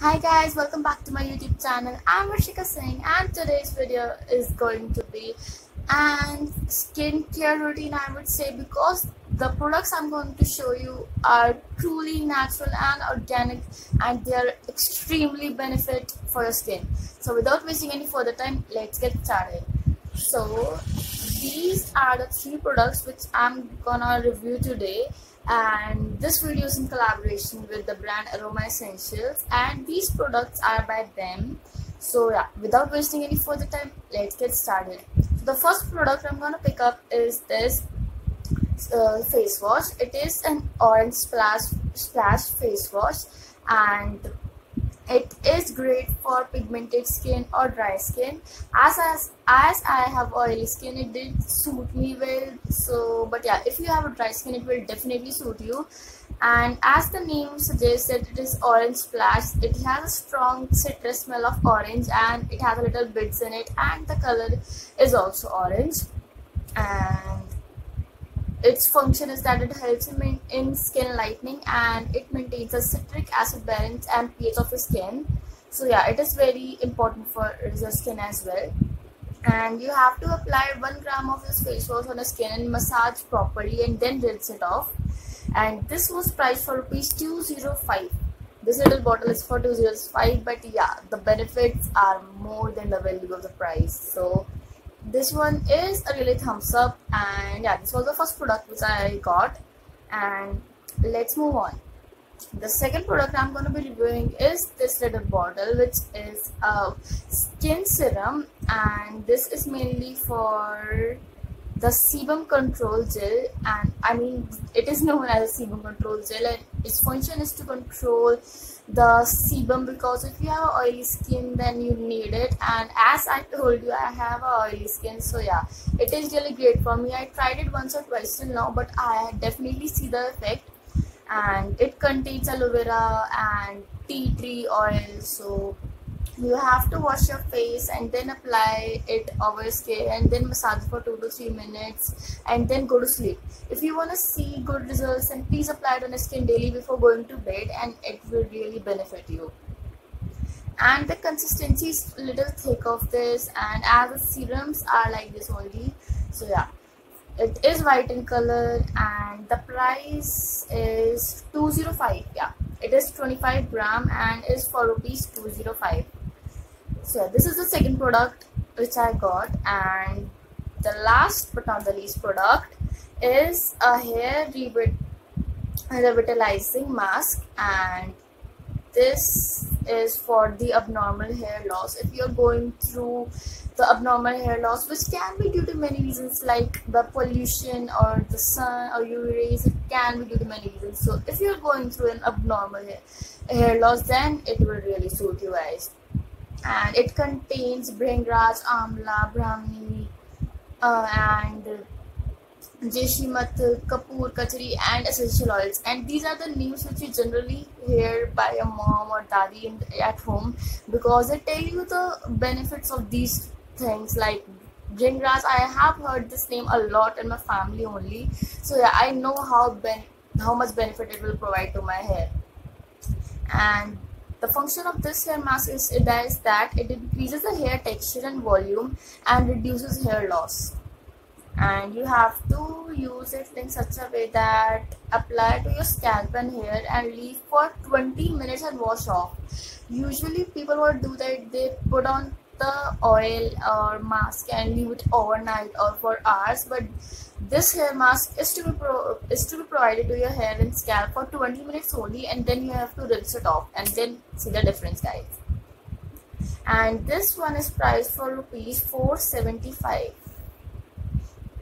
Hi guys, welcome back to my YouTube channel. I'm Varshika Singh and today's video is going to be an skincare routine, I would say, because the products I'm going to show you are truly natural and organic and they are extremely benefit for your skin. So without wasting any further time, let's get started. So these are the three products which I'm gonna review today. And this video is in collaboration with the brand Aroma Essentials and these products are by them. So yeah, without wasting any further time, let's get started. So the first product I'm gonna pick up is this face wash. It is an orange splash face wash and it is great for pigmented skin or dry skin. As I have oily skin, it didn't suit me well. So, but yeah, if you have a dry skin, it will definitely suit you. And as the name suggests that it is orange splash, it has a strong citrus smell of orange and it has a little bits in it and the color is also orange. And its function is that it helps in skin lightening and it maintains a citric acid balance and pH of the skin. So yeah, it is very important for your skin as well. And you have to apply 1 gram of this face wash on the skin and massage properly and then rinse it off. And this was priced for rupees 205. This little bottle is for 205, but yeah, the benefits are more than the value of the price. So this one is a really thumbs up, and yeah, this was the first product which I got. And let's move on. The second product I'm going to be reviewing is this little bottle, which is a skin serum, and this is mainly for the sebum control gel. And I mean, it is known as a sebum control gel and its function is to control the sebum, because if you have oily skin then you need it, and as I told you, I have oily skin. So yeah, it is really great for me. I tried it once or twice till now, but I definitely see the effect. And it contains aloe vera and tea tree oil, so you have to wash your face and then apply it over skin and then massage for 2 to 3 minutes and then go to sleep. If you want to see good results, then please apply it on your skin daily before going to bed and it will really benefit you. And the consistency is a little thick of this, and as the serums are like this only. So yeah, it is white in color and the price is 205. Yeah, it is 25 gram and is for rupees 205. So yeah, this is the second product which I got. And the last but not the least product is a hair revitalizing mask, and this is for the abnormal hair loss. If you're going through the abnormal hair loss, which can be due to many reasons like the pollution or the sun or UV rays, it can be due to many reasons. So if you're going through an abnormal hair loss, then it will really suit you guys. And it contains Bhringraj, Amla, Brahmi, and Jeshimath, Kapoor, Kachri and essential oils. And these are the names which you generally hear by your mom or daddy at home, because they tell you the benefits of these things. Like Bhringraj, I have heard this name a lot in my family only. So yeah, I know how much benefit it will provide to my hair. And the function of this hair mask is that it increases the hair texture and volume and reduces hair loss. And you have to use it in such a way that apply to your scalp and hair and leave for 20 minutes and wash off. Usually people would do that, they put on the oil or mask and leave it overnight or for hours, but this hair mask is to be provided to your hair and scalp for 20 minutes only, and then you have to rinse it off and then see the difference, guys. And this one is priced for rupees 475.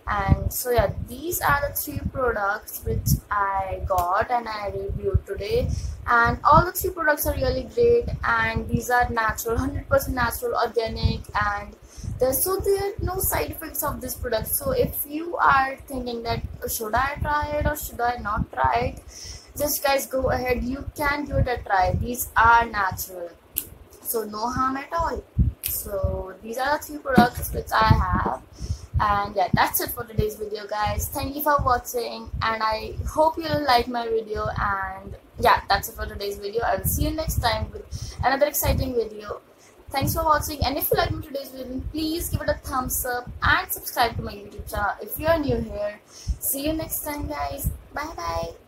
And so yeah, these are the three products which I got and I reviewed today, and all the three products are really great, and these are natural, 100% natural, organic, and there are no side effects of this product. So if you are thinking that should I try it or should I not try it, just guys, go ahead, you can give it a try. These are natural, so no harm at all. So these are the three products which I have. And yeah, that's it for today's video, guys. Thank you for watching and I hope you like my video, and yeah, that's it for today's video. I will see you next time with another exciting video. Thanks for watching, and if you like today's video, please give it a thumbs up and subscribe to my YouTube channel if you are new here. See you next time, guys. Bye bye.